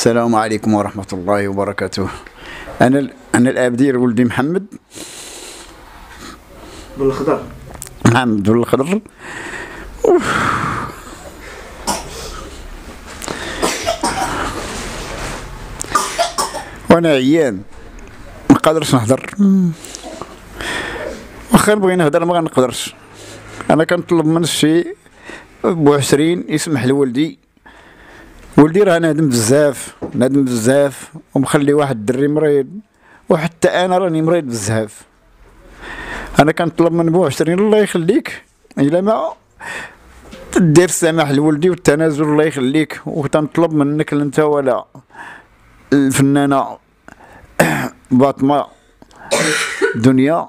السلام عليكم ورحمة الله وبركاته. أنا الأب ديال ولدي محمد بلخضر. محمد بلخضر وأنا عيان ما قادرش نهضر، واخا نبغي نهضر ما غنقدرش. أنا كنطلب من الشيء بوعشرين يسمح لولدي. ولدي راه نادم بزاف، نادم بزاف، ومخلي واحد الدري مريض، وحتى انا راني مريض بزاف. انا كنطلب من بوعشرين الله يخليك الا ما دير السماح لولدي والتنازل الله يخليك، وتنطلب منك انت ولا الفنانه بطمة دنيا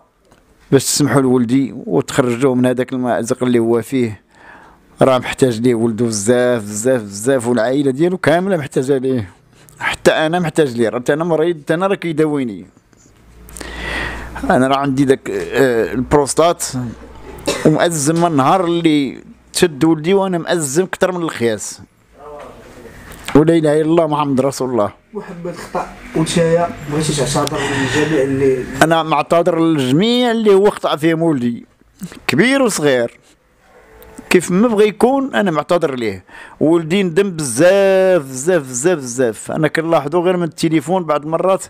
باش تسمحوا لولدي وتخرجوه من هذاك المأزق اللي هو فيه. راه محتاج ليه ولده بزاف بزاف بزاف، والعائله ديالو كامله محتاجه ليه، حتى انا محتاج ليه. حتى انا مريض، حتى انا راه كيداويني. انا راه عندي داك البروستات ومأزم من نهار اللي تشد ولدي، وانا مأزم اكثر من الخياس. ولا اله الا الله محمد رسول الله. وحبه خطا وتشايا بغيتي تعتذر للجميع اللي انا معتذر للجميع اللي هو خطا فيهم ولدي، كبير وصغير، كيف ما بغى يكون انا معتذر ليه. ولدي ندم بزاف بزاف بزاف بزاف، انا كنلاحظو غير من التليفون. بعض المرات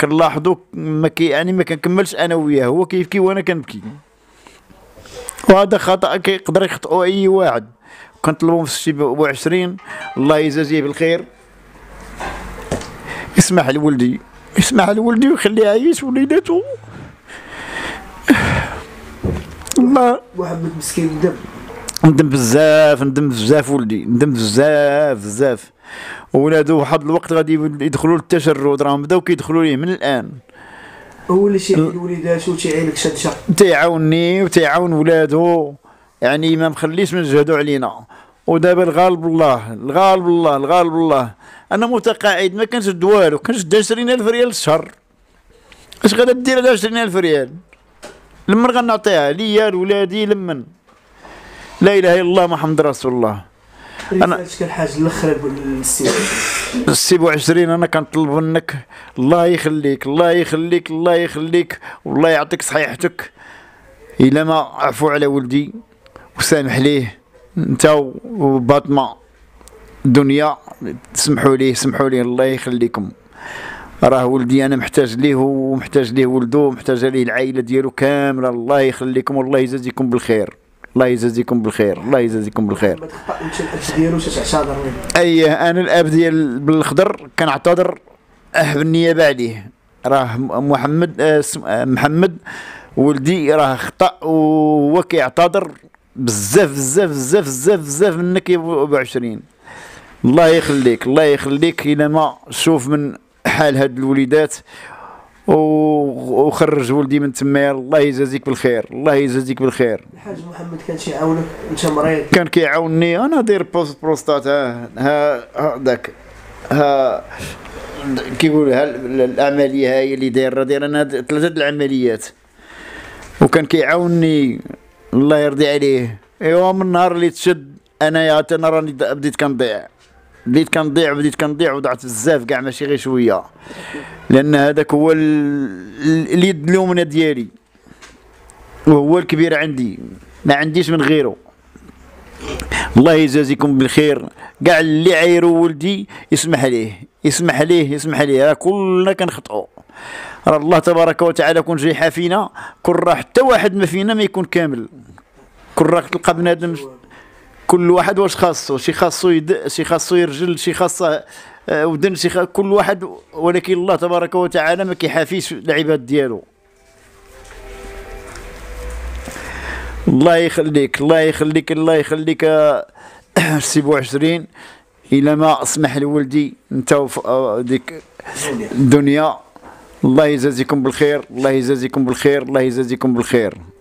كنلاحظو ما كنكملش انا وياه، هو كيبكي وانا كنبكي، وهذا خطا كيقدر يخطئو اي واحد. كنطلبو في شي بوعشرين الله يجازيه بالخير، يسمح لولدي، يسمح لولدي ويخليه يعيش وليداتو. الله واحد مسكين دم، ندم بزاف، ندم بزاف ولدي، ندم بزاف بزاف. ولادو واحد الوقت غادي يدخلوا للتشرد، راهم بداو كيدخلوا ليه من الان. هو اللي تيعاون وليداتو، تيعاينك شدشه، تيعاوني وتيعاون ولادو، يعني ما مخليش من جهدو علينا. ودابا الغالب الله، الغالب الله، الغالب الله. انا متقاعد ما كنشد والو، كنشد 20000 ريال الشهر. اش غادا دير على 20000 ريال؟ لمن غنعطيها ليا لولادي؟ لمن؟ لا اله الا الله محمد رسول الله. انا فاتك الحاج الاخر السي بوعشرين، انا كنطلب منك الله يخليك، الله يخليك، الله يخليك، والله يعطيك صحيحتك. الا ما عفو على ولدي وسامح ليه انت وباطمة دنيا، تسمحوا ليه، سمحوا ليه الله يخليكم. راه ولدي انا محتاج ليه، ومحتاج ليه ولدو، ومحتاجه ليه العائله ديالو كامله. الله يخليكم والله يجازيكم بالخير، الله يجازيكم بالخير، الله يجازيكم بالخير. ما تخطاش الاب ديالو تعتذر ليه. اييه، انا الاب ديال بالخضر كنعتذر بالنيابه عليه. راه محمد ولدي راه خطا، وهو كيعتذر بزاف بزاف بزاف بزاف بزاف منك يا بوعشرين. الله يخليك، الله يخليك. الى ما شوف من حال هاد الوليدات وخرج ولدي من تما. الله يجازيك بالخير، الله يجازيك بالخير. الحاج محمد كان كيعاونك وانت مريض؟ كان كيعاوني، انا داير بروستات. ها داك ها كيقول العمليه هاي اللي داير انا 3 العمليات، وكان كيعاوني الله يرضي عليه. ايوا من النهار اللي تشد انا راني بديت كنضيع وضعت بزاف كاع، ماشي غير شويه، لان هذاك هو اليد اليمنى ديالي وهو الكبير عندي، ما عنديش من غيره. الله يجازيكم بالخير. كاع اللي عايروا ولدي يسمح ليه، يسمح ليه، يسمح ليه. راه كلنا كنخطئوا، راه الله تبارك وتعالى كون جاي حافينا، كون راه حتى واحد ما فينا ما يكون كامل، كون راه تلقى بنادم كل واحد واش خاصو، شي خاصو يرجل، شي خاصه ودن، كل واحد. ولكن الله تبارك وتعالى ما كيحافيش العباد ديالو. الله يخليك، الله يخليك، الله يخليك السي بوعشرين. إلا ما سمح لولدي أنت وديك الدنيا، الله يجازيكم بالخير، الله يجازيكم بالخير، الله يجازيكم بالخير.